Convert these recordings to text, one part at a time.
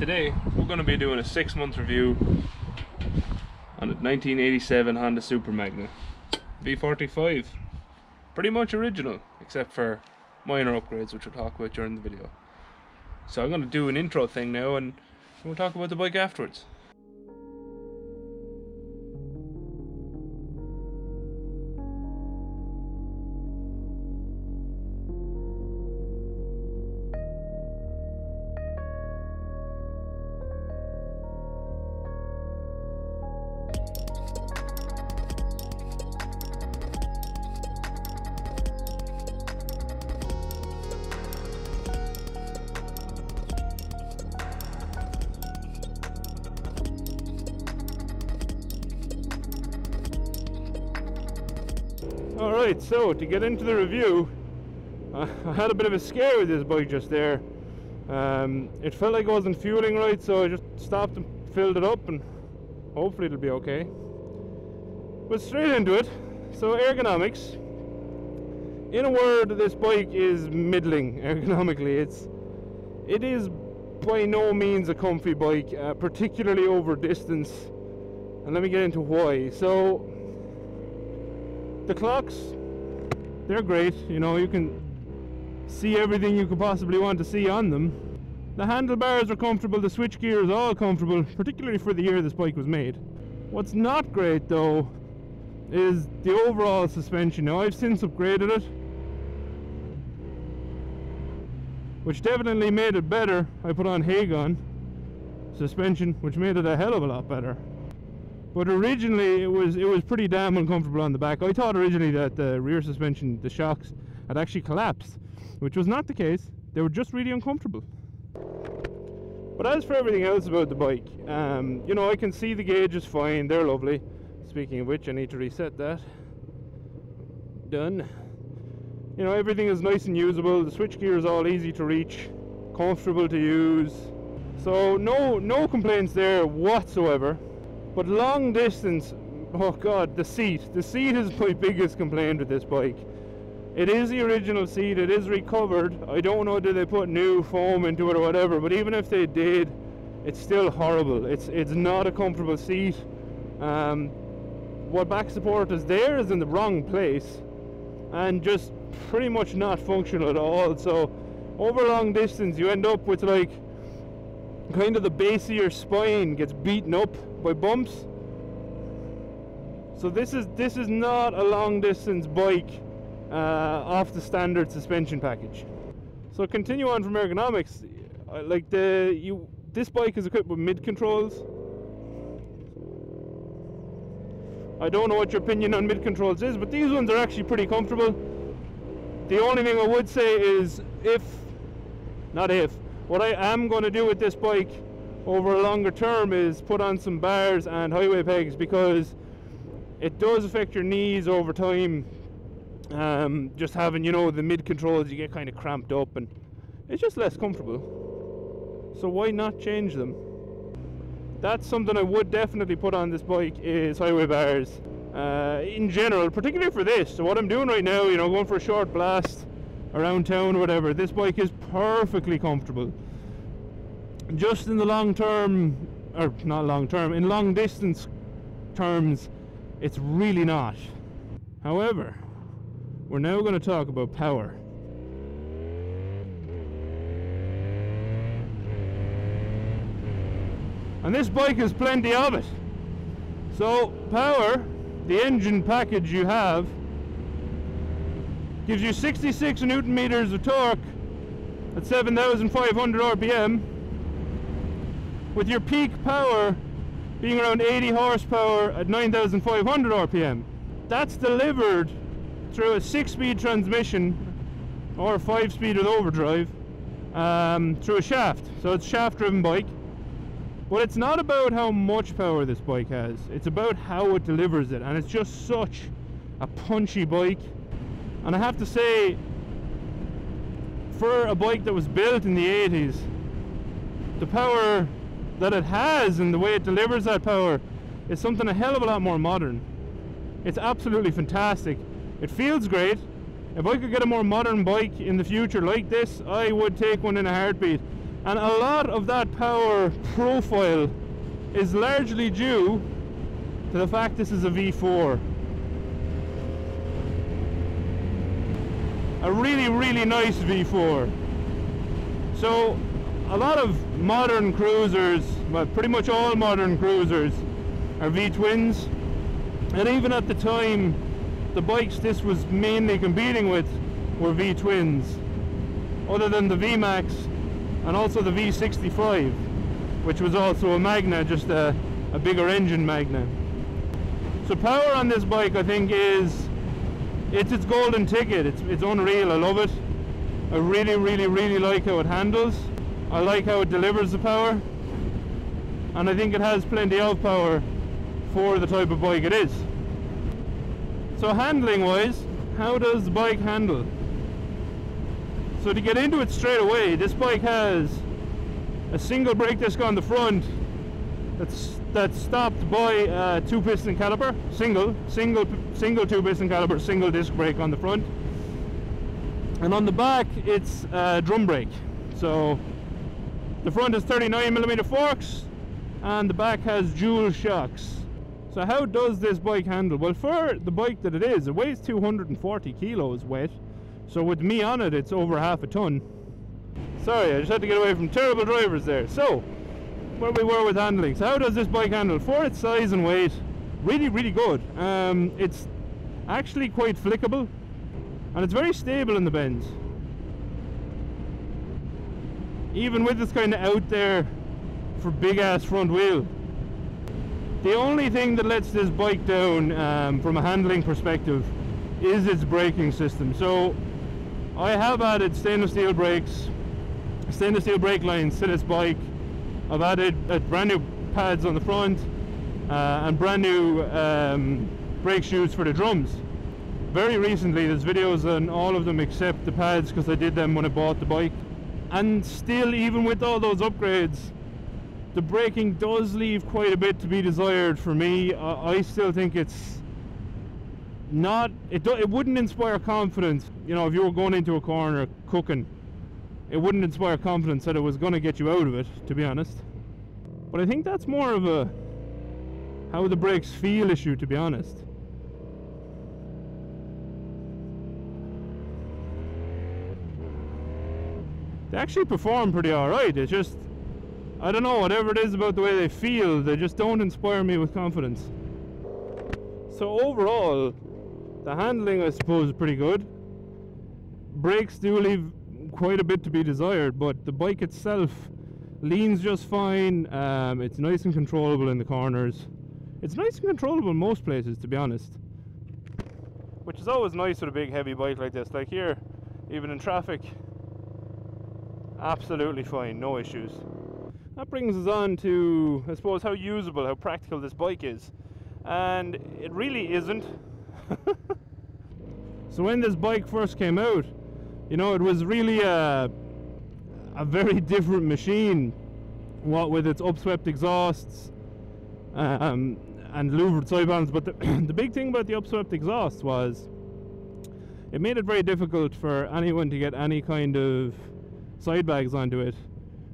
Today we're going to be doing a 6-month review on the 1987 Honda Super Magna V45. Pretty much original, except for minor upgrades which we'll talk about during the video. So I'm going to do an intro thing now and we'll talk about the bike afterwards. Alright, so to get into the review, I had a bit of a scare with this bike just there. It felt like it wasn't fueling right, so I just stopped and filled it up and hopefully it'll be okay. But straight into it. So ergonomics, in a word, this bike is middling ergonomically. It is by no means a comfy bike, particularly over distance, and let me get into why. So the clocks, they're great, you know, you can see everything you could possibly want to see on them. The handlebars are comfortable, the switch gear is all comfortable, particularly for the year this bike was made. What's not great though is the overall suspension. Now I've since upgraded it, which definitely made it better. I put on Hagon suspension, which made it a hell of a lot better. But originally it was pretty damn uncomfortable on the back. I thought originally that the rear suspension, the shocks, had actually collapsed, which was not the case. They were just really uncomfortable. But as for everything else about the bike, you know, I can see the gauge is fine, they're lovely. Speaking of which, I need to reset that. Done. You know, everything is nice and usable. The switch gear is all easy to reach, comfortable to use. So no complaints there whatsoever. But long distance, oh god, the seat. The seat is my biggest complaint with this bike. It is the original seat, it is recovered. I don't know, did they put new foam into it or whatever, but even if they did, it's still horrible. It's not a comfortable seat. What back support is there is in the wrong place and just pretty much not functional at all. So over long distance you end up with like kind of the base of your spine gets beaten up by bumps. So this is not a long distance bike off the standard suspension package. So continue on from ergonomics, like this bike is equipped with mid controls. I don't know what your opinion on mid controls is, but these ones are actually pretty comfortable. The only thing I would say is what I am going to do with this bike over a longer term is put on some bars and highway pegs, because it does affect your knees over time. Just having, you know, the mid controls, you get kind of cramped up and it's just less comfortable. So why not change them? That's something I would definitely put on this bike, is highway bars in general, particularly for this. So what I'm doing right now, you know, going for a short blast around town or whatever, this bike is perfectly comfortable. Just in the long term, or not long term, in long distance terms, it's really not. However, we're now going to talk about power. And this bike has plenty of it. So power, the engine package you have, gives you 66 newton meters of torque at 7,500 RPM, with your peak power being around 80 horsepower at 9,500 RPM. That's delivered through a 6-speed transmission, or 5-speed with overdrive, through a shaft. So it's a shaft-driven bike. But it's not about how much power this bike has, it's about how it delivers it. And it's just such a punchy bike. And I have to say, for a bike that was built in the 80s, the power that it has and the way it delivers that power is something a hell of a lot more modern. It's absolutely fantastic. It feels great. If I could get a more modern bike in the future like this, I would take one in a heartbeat. And a lot of that power profile is largely due to the fact this is a V4. A really, really nice V4. So a lot of modern cruisers, well, pretty much all modern cruisers are V-twins, and even at the time the bikes this was mainly competing with were V-twins, other than the V-Max and also the V65, which was also a Magna, just a bigger engine Magna. So power on this bike, I think, is its golden ticket. It's unreal. I love it. I really, really, really like how it handles. I like how it delivers the power, and I think it has plenty of power for the type of bike it is. So handling wise, how does the bike handle? So to get into it straight away, this bike has a single brake disc on the front that's stopped by a two-piston caliper, single two-piston caliper, single disc brake on the front. And on the back, it's a drum brake. So the front is 39mm forks, and the back has dual shocks. So how does this bike handle? Well, for the bike that it is, it weighs 240 kilos wet. So with me on it, it's over half a ton. Sorry, I just had to get away from terrible drivers there. So, where we were with handling. So how does this bike handle? For its size and weight, really, really good. It's actually quite flickable, and it's very stable in the bends. Even with this kind of out there for big ass front wheel. The only thing that lets this bike down from a handling perspective is its braking system. So I have added stainless steel brakes, stainless steel brake lines to this bike. I've added brand new pads on the front and brand new brake shoes for the drums. Very recently, there's videos on all of them except the pads, because I did them when I bought the bike. And still, even with all those upgrades, the braking does leave quite a bit to be desired for me. I still think it's not, it wouldn't inspire confidence. You know, if you were going into a corner cooking, it wouldn't inspire confidence that it was going to get you out of it, to be honest. But I think that's more of a how the brakes feel issue, to be honest. They actually perform pretty alright. It's just, I don't know, whatever it is about the way they feel, they just don't inspire me with confidence. So overall, the handling, I suppose, is pretty good. Brakes do leave quite a bit to be desired, but the bike itself leans just fine. It's nice and controllable in the corners. It's nice and controllable in most places, to be honest. Which is always nice with a big heavy bike like this. Like here, even in traffic, absolutely fine, no issues. That brings us on to, I suppose, how usable, how practical this bike is. And it really isn't. So when this bike first came out, you know, it was really a very different machine, what with its upswept exhausts and louvered side panels. But the big thing about the upswept exhaust was it made it very difficult for anyone to get any kind of side bags onto it,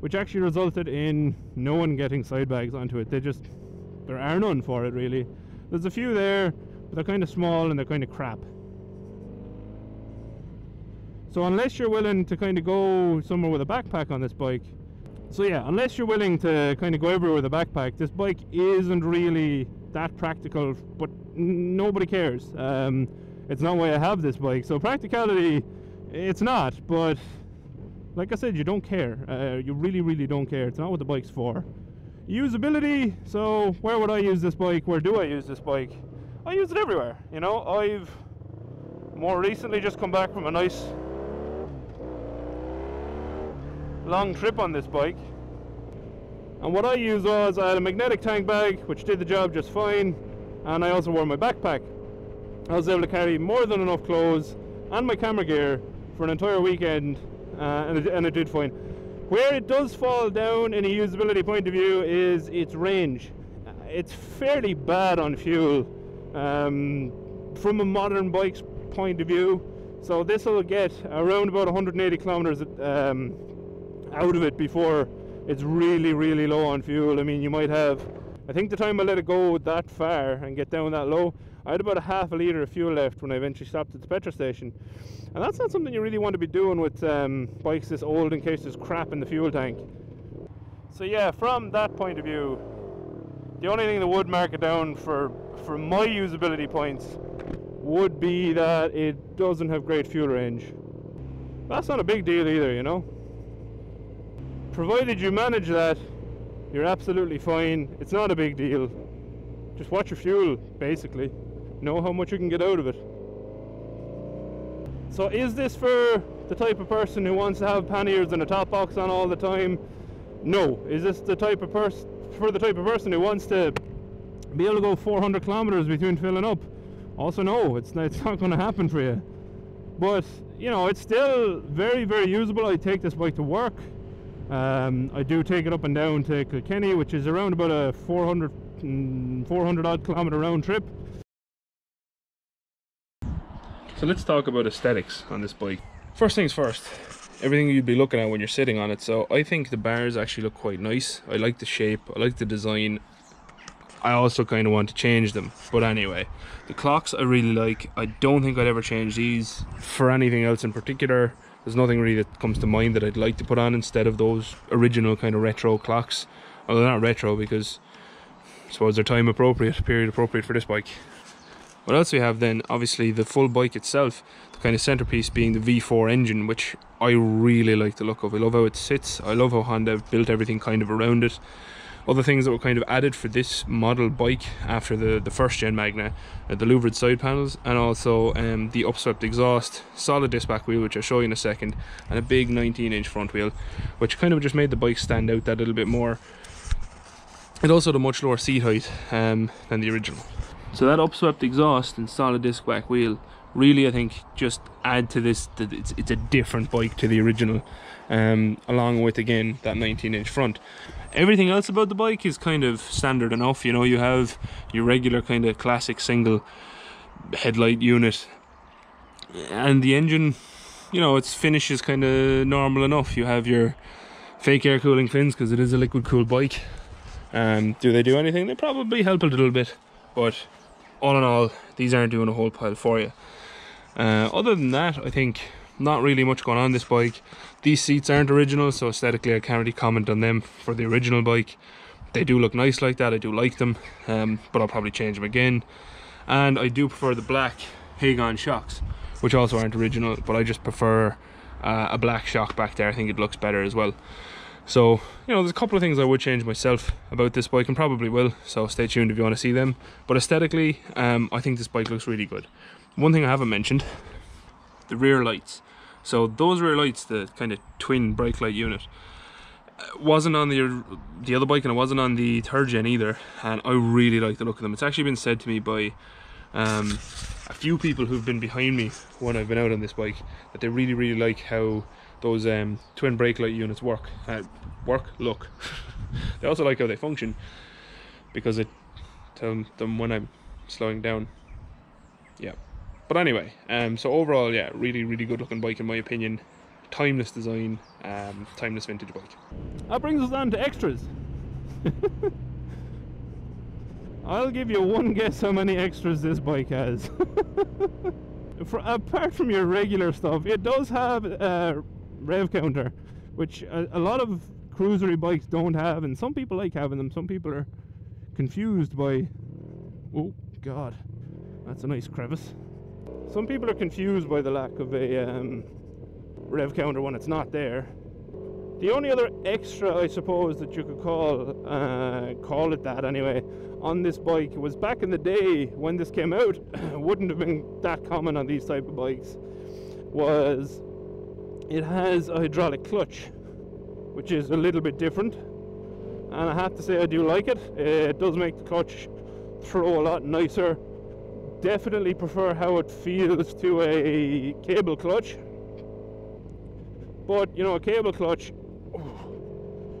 which actually resulted in no one getting side bags onto it. There are none for it, really. There's a few there, but they're kind of small and they're kind of crap. So unless you're willing to kind of go somewhere with a backpack on this bike, so yeah, unless you're willing to kind of go everywhere with a backpack, this bike isn't really that practical, but nobody cares. It's not why I have this bike. So practicality, it's not, but like I said, you don't care. You really, really don't care. It's not what the bike's for. Usability, so where would I use this bike? Where do I use this bike? I use it everywhere, you know. I've more recently just come back from a nice long trip on this bike. And what I used was, I had a magnetic tank bag, which did the job just fine. And I also wore my backpack. I was able to carry more than enough clothes and my camera gear for an entire weekend. And it did fine. Where it does fall down in a usability point of view is its range. It's fairly bad on fuel from a modern bike's point of view. So this will get around about 180 kilometers out of it before it's really, really low on fuel. I mean, you might have, I think the time I let it go that far and get down that low, I had about a half a litre of fuel left when I eventually stopped at the petrol station. And that's not something you really want to be doing with bikes this old, in case there's crap in the fuel tank. So yeah, from that point of view, the only thing that would mark it down for my usability points would be that it doesn't have great fuel range. That's not a big deal either, you know. Provided you manage that, you're absolutely fine. It's not a big deal. Just watch your fuel, basically. Know how much you can get out of it. So is this for the type of person who wants to have panniers and a top box on all the time? No. Is this the type of person for the type of person who wants to be able to go 400 kilometers between filling up? Also no, it's not going to happen for you. But, you know, it's still very, very usable. I take this bike to work. I do take it up and down to Kilkenny, which is around about a 400 odd kilometer round trip. So let's talk about aesthetics on this bike. First things first, everything you'd be looking at when you're sitting on it. So I think the bars actually look quite nice. I like the shape, I like the design. I also kind of want to change them, but anyway, the clocks I really like. I don't think I'd ever change these for anything else in particular. There's nothing really that comes to mind that I'd like to put on instead of those original kind of retro clocks. Well, they're not retro because I suppose they're time appropriate, period appropriate for this bike. What else we have then, obviously the full bike itself, the kind of centerpiece being the V4 engine, which I really like the look of. I love how it sits, I love how Honda built everything kind of around it. Other things that were kind of added for this model bike after the first gen Magna, the louvered side panels, and also the upswept exhaust, solid disc back wheel, which I'll show you in a second, and a big 19-inch front wheel, which kind of just made the bike stand out that little bit more. And also the much lower seat height than the original. So that upswept exhaust and solid disc back wheel really, I think, just add to this that it's a different bike to the original, along with, again, that 19-inch front. Everything else about the bike is kind of standard enough, you know. You have your regular kind of classic single headlight unit, and the engine, you know, its finish is kind of normal enough. You have your fake air cooling fins because it is a liquid cooled bike. Do they do anything? They probably help a little bit, but all in all, these aren't doing a whole pile for you. Other than that, I think not really much going on this bike. These seats aren't original, so aesthetically I can't really comment on them for the original bike. They do look nice like that, I do like them, but I'll probably change them again. And I do prefer the black Hagon shocks, which also aren't original, but I just prefer a black shock back there. I think it looks better as well. So, you know, there's a couple of things I would change myself about this bike, and probably will, so stay tuned if you want to see them. But aesthetically, I think this bike looks really good. One thing I haven't mentioned, the rear lights. So those rear lights, the kind of twin brake light unit, wasn't on the other bike, and it wasn't on the third gen either, and I really like the look of them. It's actually been said to me by a few people who've been behind me when I've been out on this bike, that they really, really like how those twin brake light units work. Look. They also like how they function, because it tells them when I'm slowing down. Yeah. But anyway, so overall, yeah, really, really good looking bike in my opinion. Timeless design, timeless vintage bike. That brings us down to extras. I'll give you one guess how many extras this bike has. Apart from your regular stuff, it does have a rev counter, which a lot of cruisery bikes don't have, and some people like having them. Some people are confused by, oh god, that's a nice crevice. Some people are confused by the lack of a rev counter when it's not there. The only other extra, I suppose, that you could call it that anyway, on this bike was, back in the day when this came out, wouldn't have been that common on these type of bikes, was it has a hydraulic clutch, which is a little bit different, and I have to say I do like it. It does make the clutch throw a lot nicer. Definitely prefer how it feels to a cable clutch, but you know, a cable clutch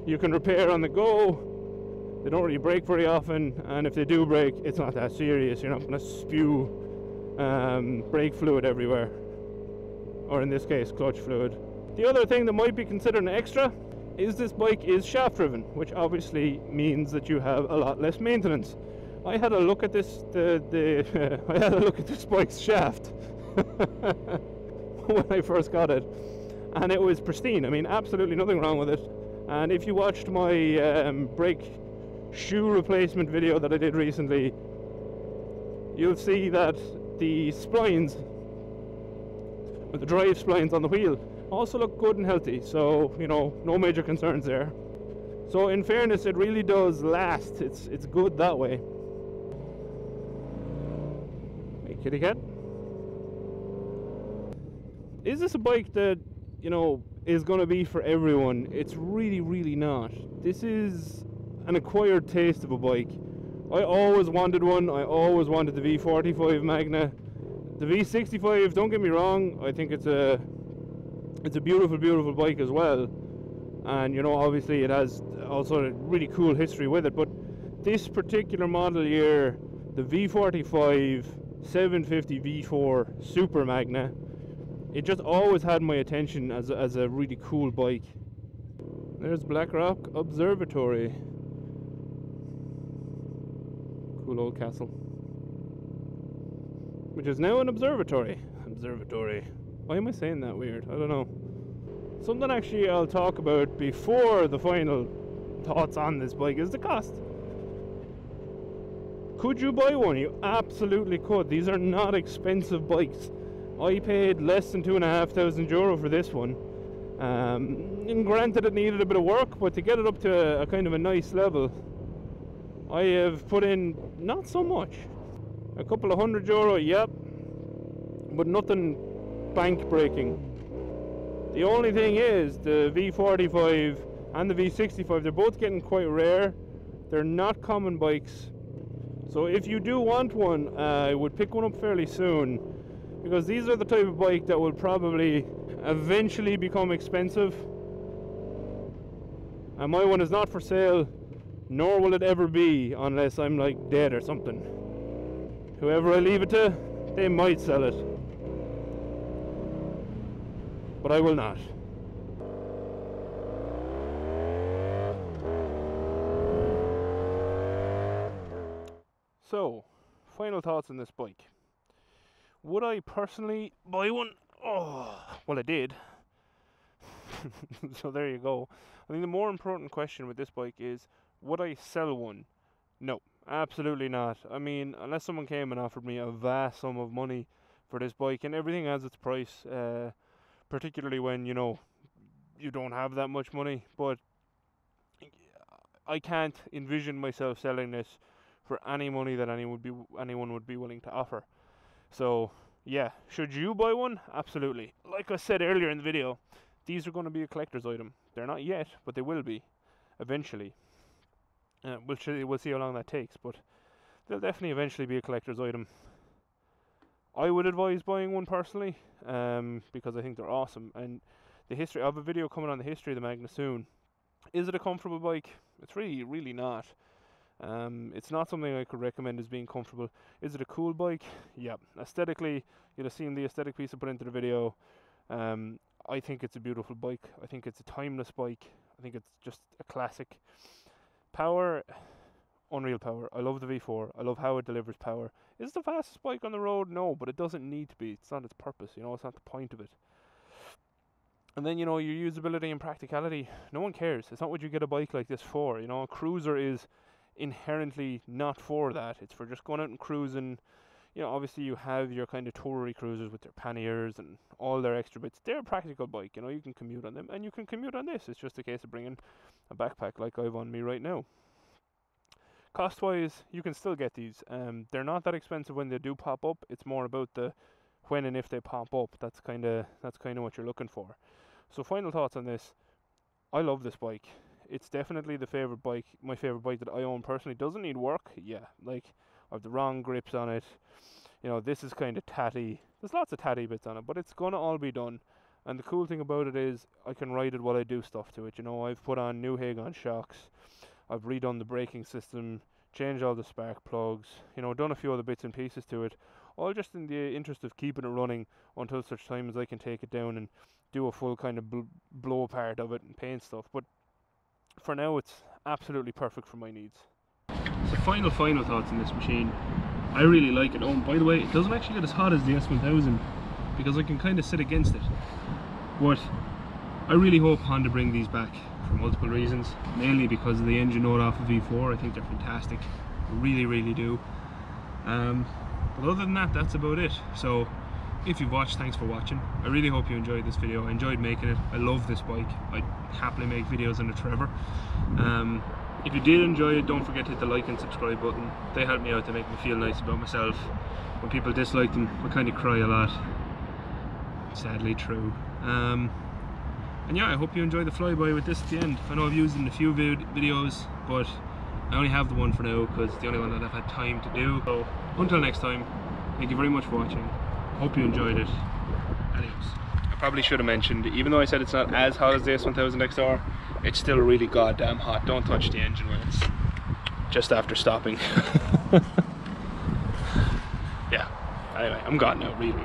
you can repair on the go. They don't really brake very often, and if they do brake, it's not that serious. You're not going to spew brake fluid everywhere, or in this case, clutch fluid. The other thing that might be considered an extra is this bike is shaft driven, which obviously means that you have a lot less maintenance. I had a look at this I had a look at this bike's shaft when I first got it, and it was pristine. I mean, absolutely nothing wrong with it. And if you watched my brake shoe replacement video that I did recently, you'll see that the splines, the drive splines on the wheel, also look good and healthy, so you know, no major concerns there. So in fairness, it really does last. It's good that way. Hey kitty cat. Is this a bike that, you know, is going to be for everyone? It's really not. This is an acquired taste of a bike. I always wanted one. I always wanted the V45 Magna. The V65, don't get me wrong, I think it's a beautiful bike as well, and you know, obviously it has also a really cool history with it. But this particular model year, the V45 750 V4 Super Magna, it just always had my attention as a really cool bike. There's Black Rock Observatory. Cool old castle, which is now an observatory. Why am I saying that weird? I don't know. Something actually I'll talk about before the final thoughts on this bike is the cost. Could you buy one? You absolutely could. These are not expensive bikes. I paid less than €2,500 for this one. And granted, it needed a bit of work, but to get it up to a kind of a nice level, I have put in not so much. A couple of €100, yep, but nothing bank breaking. The only thing is the V45 and the V65, they're both getting quite rare. They're not common bikes. So if you do want one, I would pick one up fairly soon, because these are the type of bike that will probably eventually become expensive. And my one is not for sale, nor will it ever be, unless I'm like dead or something. Whoever I leave it to, they might sell it, but I will not. So, final thoughts on this bike. Would I personally buy one? Oh, well, I did. So there you go. I think the more important question with this bike is, would I sell one? No, absolutely not. I mean, unless someone came and offered me a vast sum of money for this bike, and everything has its price, particularly when, you know, you don't have that much money. But I can't envision myself selling this for any money that anyone would be willing to offer. So yeah, should you buy one? Absolutely. Like I said earlier in the video, these are going to be a collector's item. They're not yet, but they will be eventually. We'll see how long that takes, but they'll definitely eventually be a collector's item. I would advise buying one personally, because I think they're awesome. And the history, I have a video coming on the history of the Magna soon. Is it a comfortable bike? It's really not. It's not something I could recommend as being comfortable. Is it a cool bike? Yeah. Aesthetically, you'll have seen the aesthetic piece I put into the video. I think it's a beautiful bike. I think it's a timeless bike. I think it's just a classic. Power, unreal power. I love the V4. I love how it delivers power. Is it the fastest bike on the road? No, but it doesn't need to be. It's not its purpose, you know, it's not the point of it. And then, you know, your usability and practicality, no one cares. It's not what you get a bike like this for, you know. A cruiser is inherently not for that. It's for just going out and cruising. You know, obviously you have your kind of toury cruisers with their panniers and all their extra bits. They're a practical bike, you know, you can commute on them, and you can commute on this. It's just a case of bringing a backpack like I've on me right now. Cost wise, you can still get these. They're not that expensive when they do pop up. It's more about the when and if they pop up. That's kind of what you're looking for. So final thoughts on this. I love this bike. It's definitely the favorite bike, my favorite bike that I own personally. Doesn't need work. Yeah, like I have the wrong grips on it. You know, this is kind of tatty. There's lots of tatty bits on it, but it's gonna all be done. And the cool thing about it is I can ride it while I do stuff to it. You know, I've put on new Hagon shocks. I've redone the braking system, changed all the spark plugs, you know, done a few other bits and pieces to it, all just in the interest of keeping it running until such time as I can take it down and do a full kind of blow part of it and paint stuff. But for now it's absolutely perfect for my needs. So final thoughts on this machine. I really like it. Oh, and by the way, it doesn't actually get as hot as the S1000 because I can kind of sit against it, but I really hope Honda bring these back for multiple reasons, mainly because of the engine note off of V4. I think they're fantastic, I really do. But other than that, that's about it. So if you've watched, thanks for watching. I really hope you enjoyed this video. I enjoyed making it. I love this bike. I'd happily make videos on it forever. If you did enjoy it, don't forget to hit the like and subscribe button. They help me out, they make me feel nice about myself. When people dislike them, I kind of cry a lot. Sadly true. And yeah, I hope you enjoy the flyby with this at the end. I know I've used it in a few videos, but I only have the one for now because it's the only one that I've had time to do. So until next time, thank you very much for watching. Hope you enjoyed it. Adios. I probably should have mentioned, even though I said it's not as hot as the S1000XR, it's still really goddamn hot. Don't touch the engine when it's just after stopping. Yeah. Anyway, I'm gone now, really.